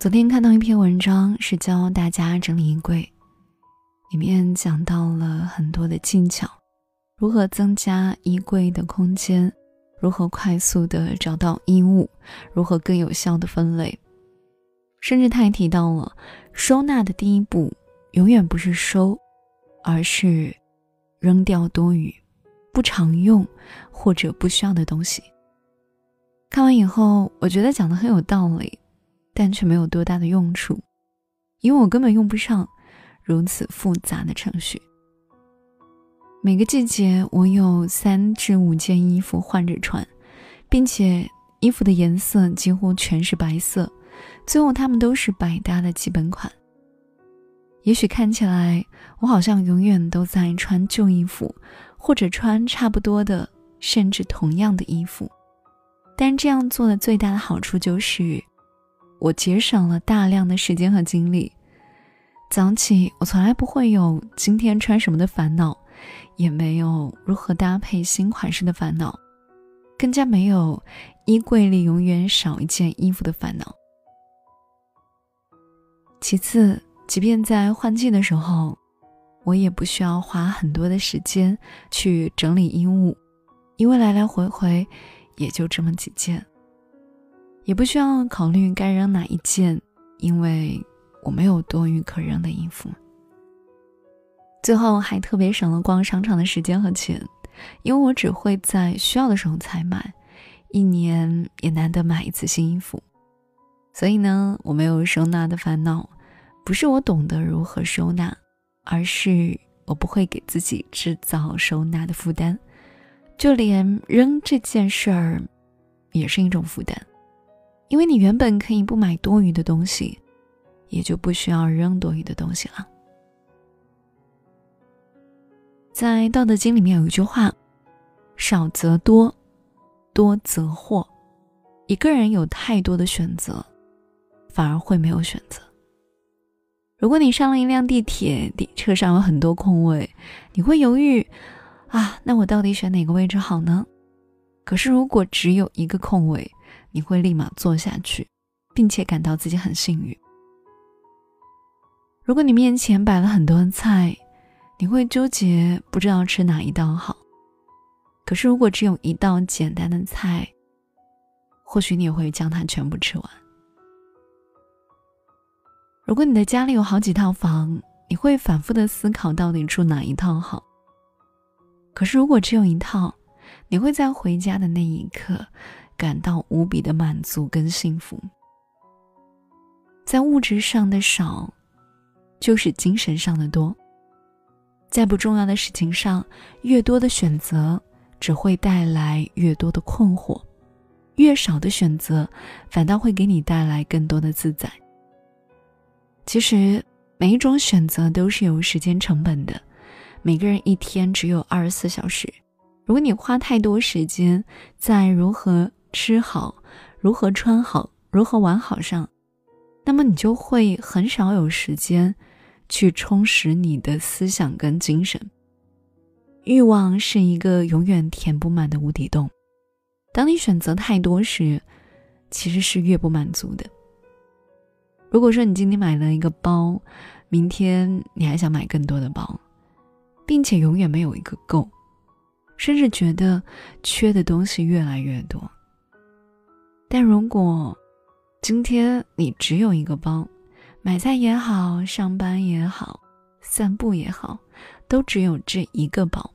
昨天看到一篇文章，是教大家整理衣柜，里面讲到了很多的技巧，如何增加衣柜的空间，如何快速的找到衣物，如何更有效的分类，甚至他还提到了收纳的第一步永远不是收，而是扔掉多余不常用或者不需要的东西。看完以后，我觉得讲得很有道理，但却没有多大的用处，因为我根本用不上如此复杂的程序。每个季节我有3至5件衣服换着穿，并且衣服的颜色几乎全是白色，最后它们都是百搭的基本款。也许看起来我好像永远都在穿旧衣服，或者穿差不多的甚至同样的衣服，但这样做的最大的好处就是我节省了大量的时间和精力。早起我从来不会有今天穿什么的烦恼，也没有如何搭配新款式的烦恼，更加没有衣柜里永远少一件衣服的烦恼。其次，即便在换季的时候，我也不需要花很多的时间去整理衣物，因为来来回回也就这么几件，也不需要考虑该扔哪一件，因为我没有多余可扔的衣服。最后还特别省了逛商场的时间和钱，因为我只会在需要的时候才买，一年也难得买一次新衣服。所以呢，我没有收纳的烦恼，不是我懂得如何收纳，而是我不会给自己制造收纳的负担，就连扔这件事儿也是一种负担。因为你原本可以不买多余的东西，也就不需要扔多余的东西了。在《道德经》里面有一句话，少则多，多则惑。一个人有太多的选择，反而会没有选择。如果你上了一辆地铁，车上有很多空位，你会犹豫啊，那我到底选哪个位置好呢？可是如果只有一个空位，你会立马坐下去，并且感到自己很幸运。如果你面前摆了很多菜，你会纠结不知道吃哪一道好，可是如果只有一道简单的菜，或许你也会将它全部吃完。如果你的家里有好几套房，你会反复的思考到底住哪一套好，可是如果只有一套，你会在回家的那一刻感到无比的满足跟幸福。在物质上的少，就是精神上的多。在不重要的事情上，越多的选择只会带来越多的困惑，越少的选择反倒会给你带来更多的自在。其实每一种选择都是有时间成本的，每个人一天只有24小时，如果你花太多时间在如何吃好，如何穿好，如何玩好上，那么你就会很少有时间去充实你的思想跟精神。欲望是一个永远填不满的无底洞，当你选择太多时，其实是越不满足的。如果说你今天买了一个包，明天你还想买更多的包，并且永远没有一个够，甚至觉得缺的东西越来越多。但如果今天你只有一个包，买菜也好，上班也好，散步也好，都只有这一个包，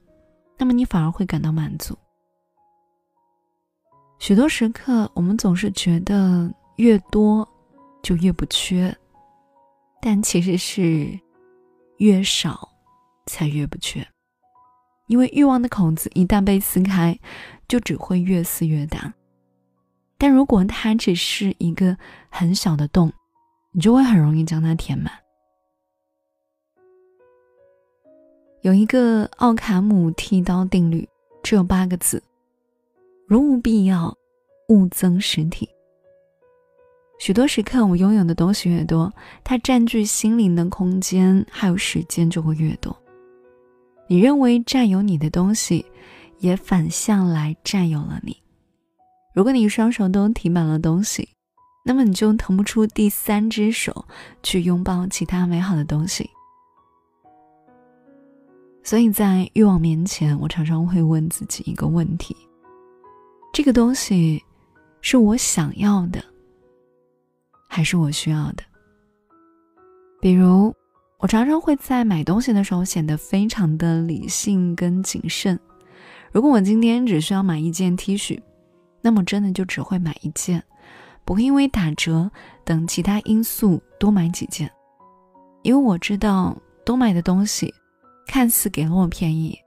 那么你反而会感到满足。许多时刻我们总是觉得越多就越不缺，但其实是越少才越不缺。因为欲望的口子一旦被撕开，就只会越撕越大。但如果它只是一个很小的洞，你就会很容易将它填满。有一个奥卡姆剃刀定律，只有8个字：如无必要，勿增实体。许多时刻，我拥有的东西越多，它占据心灵的空间还有时间就会越多。你认为占有你的东西，也反向来占有了你。如果你双手都提满了东西，那么你就腾不出第三只手去拥抱其他美好的东西。所以在欲望面前，我常常会问自己一个问题：这个东西是我想要的，还是我需要的？比如，我常常会在买东西的时候显得非常的理性跟谨慎。如果我今天只需要买一件 T 恤，那么真的就只会买一件，不会因为打折等其他因素多买几件，因为我知道多买的东西看似给了我便宜，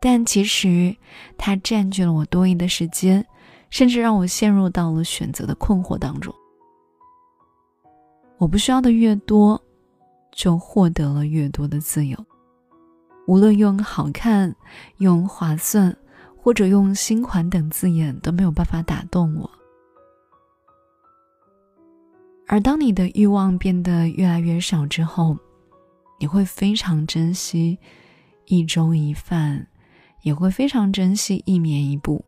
但其实它占据了我多余的时间，甚至让我陷入到了选择的困惑当中。我不需要的越多，就获得了越多的自由。无论用好看、用划算，或者用新款等字眼，都没有办法打动我。而当你的欲望变得越来越少之后，你会非常珍惜一粥一饭，也会非常珍惜一眠一步，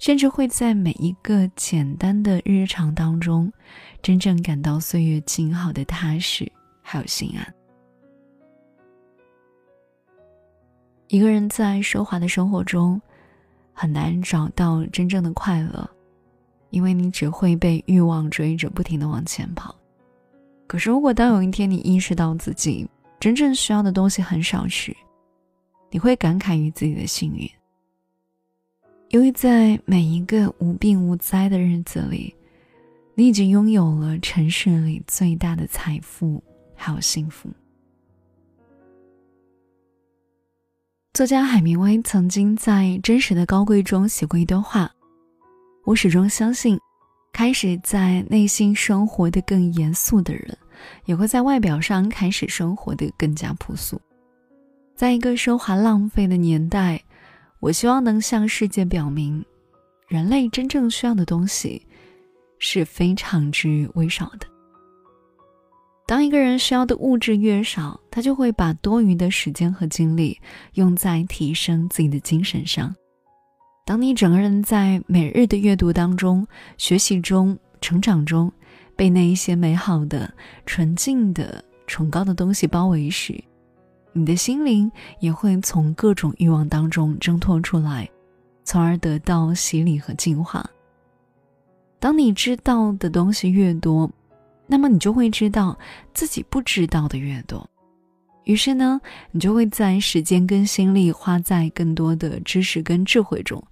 甚至会在每一个简单的日常当中真正感到岁月静好的踏实还有心安。一个人在奢华的生活中很难找到真正的快乐，因为你只会被欲望追着不停地往前跑。可是如果当有一天你意识到自己真正需要的东西很少时，你会感慨于自己的幸运，因为在每一个无病无灾的日子里，你已经拥有了城市里最大的财富还有幸福。作家海明威曾经在《真实的高贵》中写过一段话：我始终相信，开始在内心生活的更严肃的人，也会在外表上开始生活的更加朴素。在一个奢华浪费的年代，我希望能向世界表明，人类真正需要的东西是非常之微少的。当一个人需要的物质越少，他就会把多余的时间和精力用在提升自己的精神上。当你整个人在每日的阅读当中、学习中、成长中，被那一些美好的、纯净的、崇高的东西包围时，你的心灵也会从各种欲望当中挣脱出来，从而得到洗礼和净化。当你知道的东西越多，那么你就会知道自己不知道的越多。于是呢，你就会在时间跟心力花在更多的知识跟智慧中，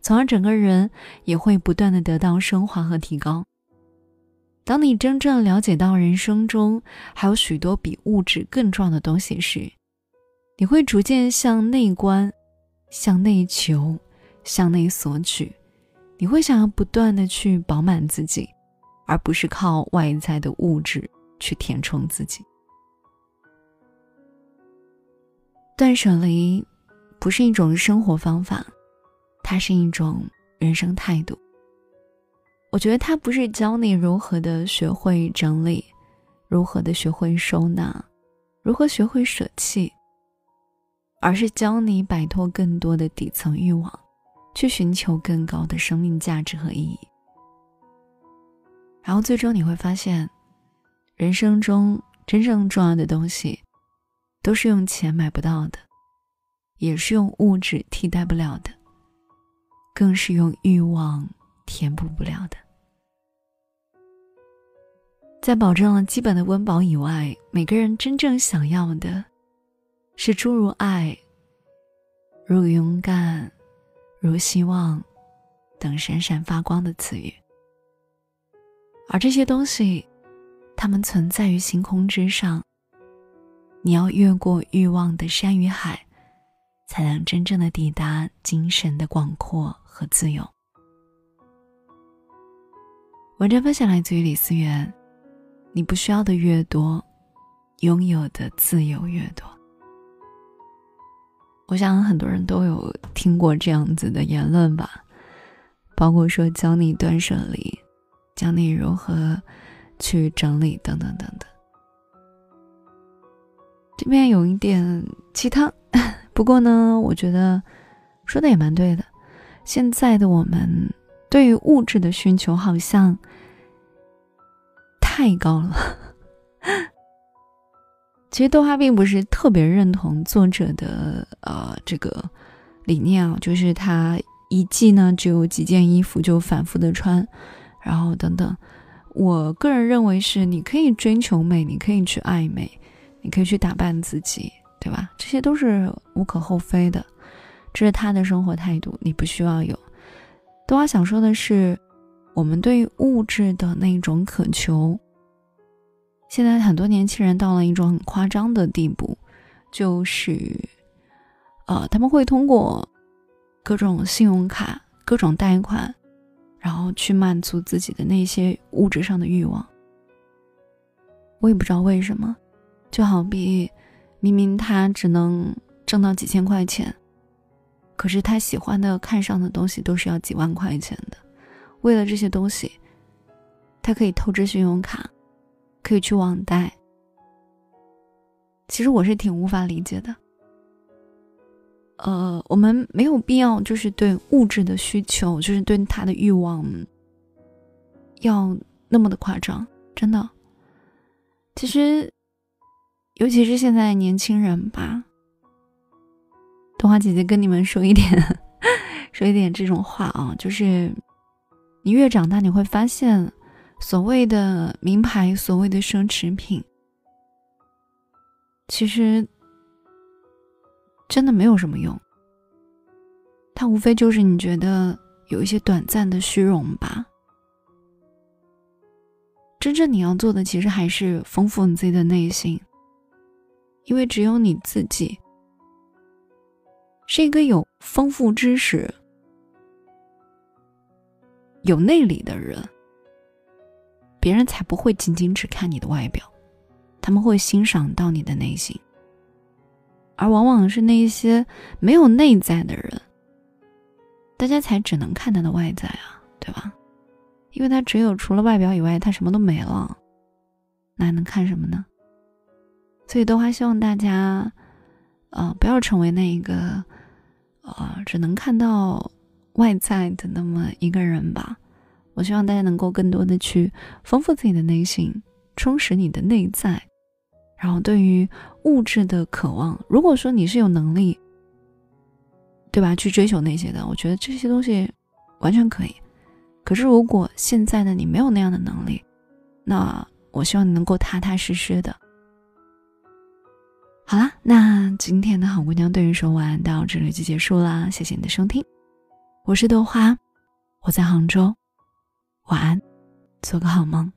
从而整个人也会不断地得到升华和提高。当你真正了解到人生中还有许多比物质更重要的东西时，你会逐渐向内观，向内求，向内索取。你会想要不断地去饱满自己，而不是靠外在的物质去填充自己。断舍离不是一种生活方法，它是一种人生态度。我觉得它不是教你如何的学会整理，如何的学会收纳，如何学会舍弃，而是教你摆脱更多的底层欲望，去寻求更高的生命价值和意义。然后最终你会发现，人生中真正重要的东西都是用钱买不到的，也是用物质替代不了的，更是用欲望填补不了的。在保证了基本的温饱以外，每个人真正想要的是诸如爱、如勇敢、如希望等闪闪发光的词语。而这些东西，它们存在于星空之上，你要越过欲望的山与海，才能真正的抵达精神的广阔和自由。文章分享来自于李思源，你不需要的越多，拥有的自由越多。我想很多人都有听过这样子的言论吧，包括说教你断舍离，教你如何去整理等等等等。这边有一点鸡汤，不过呢，我觉得说的也蛮对的。现在的我们对于物质的需求好像太高了。其实豆花并不是特别认同作者的这个理念啊，就是他一季呢只有几件衣服就反复的穿，然后等等。我个人认为是你可以追求美，你可以去爱美，你可以去打扮自己，对吧？这些都是无可厚非的，这是他的生活态度，你不需要有。豆花想说的是，我们对物质的那种渴求，现在很多年轻人到了一种很夸张的地步，就是他们会通过各种信用卡、各种贷款，然后去满足自己的那些物质上的欲望。我也不知道为什么，就好比明明他只能挣到几千块钱，可是他喜欢的、看上的东西都是要几万块钱的。为了这些东西，他可以透支信用卡，可以去网贷。其实我是挺无法理解的。我们没有必要就是对物质的需求，就是对他的欲望要那么的夸张，真的。其实尤其是现在的年轻人吧，豆花姐姐跟你们说一点这种话啊，就是你越长大，你会发现所谓的名牌，所谓的奢侈品，其实真的没有什么用，它无非就是你觉得有一些短暂的虚荣吧。真正你要做的，其实还是丰富你自己的内心，因为只有你自己是一个有丰富知识、有内里的人，别人才不会仅仅只看你的外表，他们会欣赏到你的内心。而往往是那一些没有内在的人，大家才只能看他的外在啊，对吧？因为他只有除了外表以外，他什么都没了，那还能看什么呢？所以豆花希望大家，不要成为那个，只能看到外在的那么一个人吧。我希望大家能够更多的去丰富自己的内心，充实你的内在。然后对于物质的渴望，如果说你是有能力，对吧，去追求那些的，我觉得这些东西完全可以。可是如果现在的你没有那样的能力，那我希望你能够踏踏实实的。好啦，那今天的好姑娘对你说晚安到这里就结束啦，谢谢你的收听，我是豆花，我在杭州，晚安，做个好梦。